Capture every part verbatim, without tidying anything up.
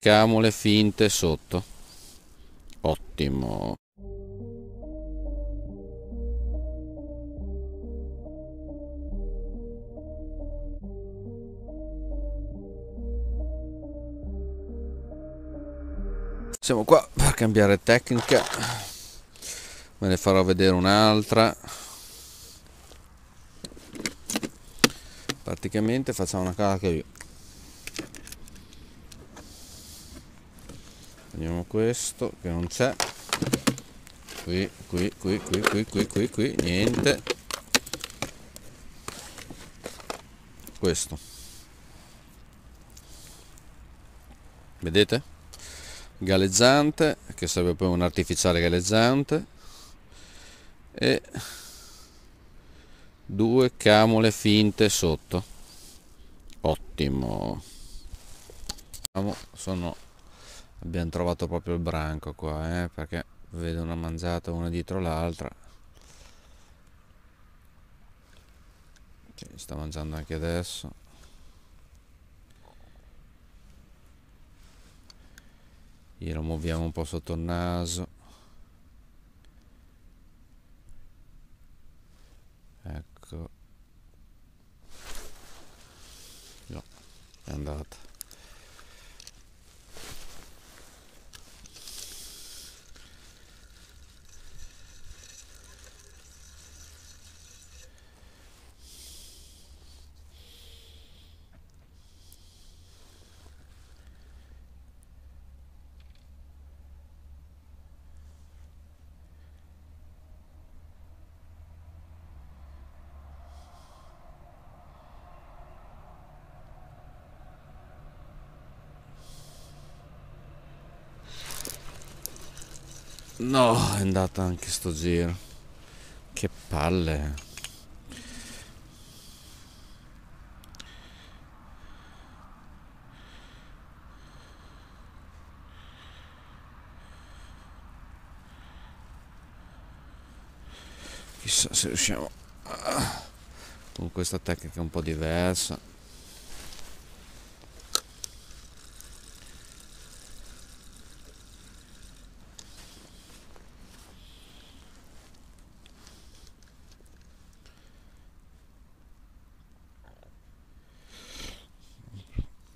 camule finte sotto. Ottimo. Siamo qua per cambiare tecnica. Me ne farò vedere un'altra. Praticamente facciamo una cosa così. Prendiamo questo che non c'è. Qui, qui, qui, qui, qui, qui, qui, qui, niente. Questo. Vedete? Galleggiante, che sarebbe poi un artificiale galleggiante, e due camule finte sotto. Ottimo. Sono, abbiamo trovato proprio il branco qua, eh, perché vedo una mangiata una dietro l'altra. Ci sta mangiando anche adesso. Glielo muoviamo un po' sotto il naso. Ecco. No, è andata. No, è andata anche sto giro. Che palle. Chissà se riusciamo a... con questa tecnica un po' diversa.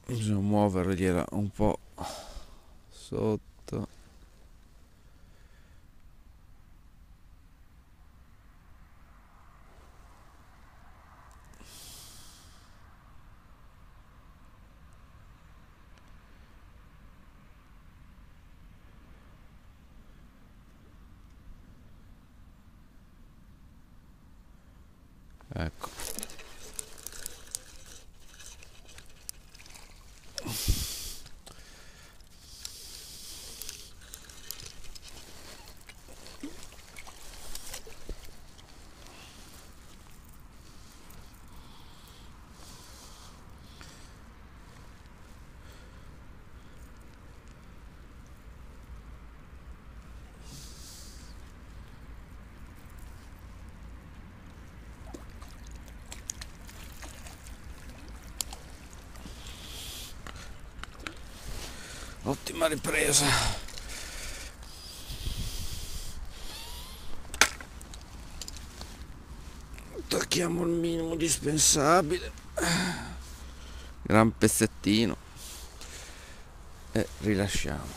Bisogna muovergliela un po' sotto. Ecco. Ottima ripresa. Tocchiamo il minimo dispensabile. Gran pezzettino. E rilasciamo.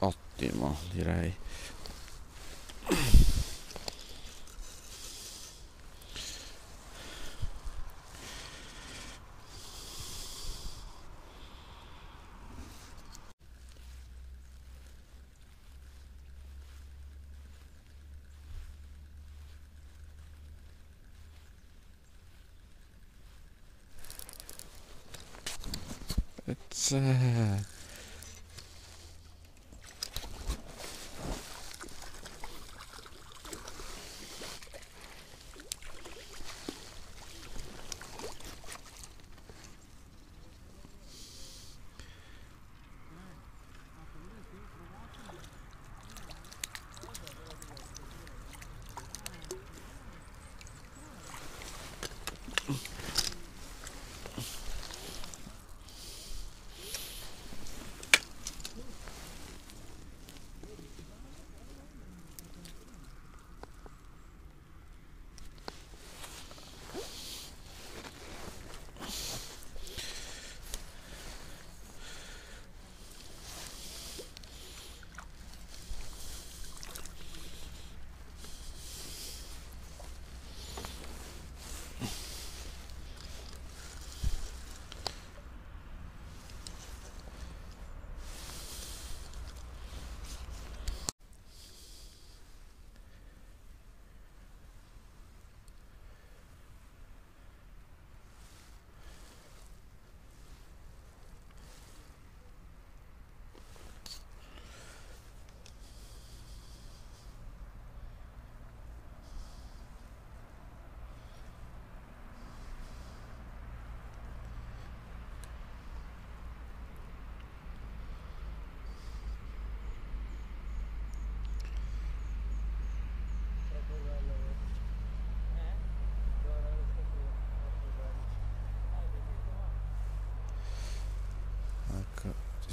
Ottimo, direi. C'è.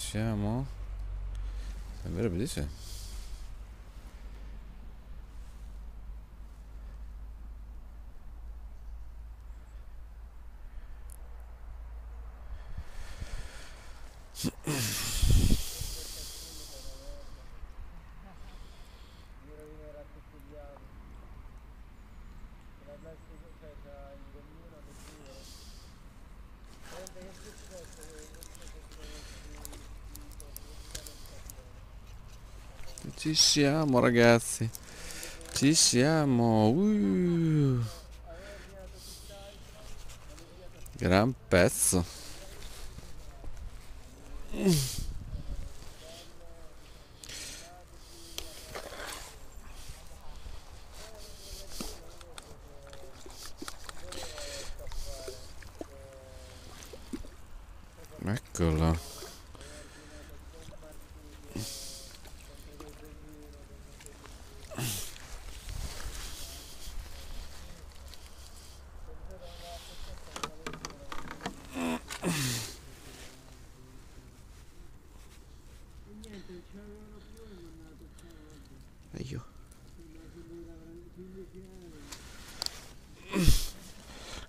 siamo? Dovrebbe di sì. Ci siamo ragazzi, ci siamo. uh. Gran pezzo. Eccolo.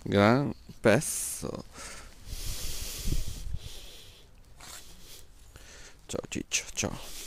Gran pezzo. Ciao Ciccio, ciao.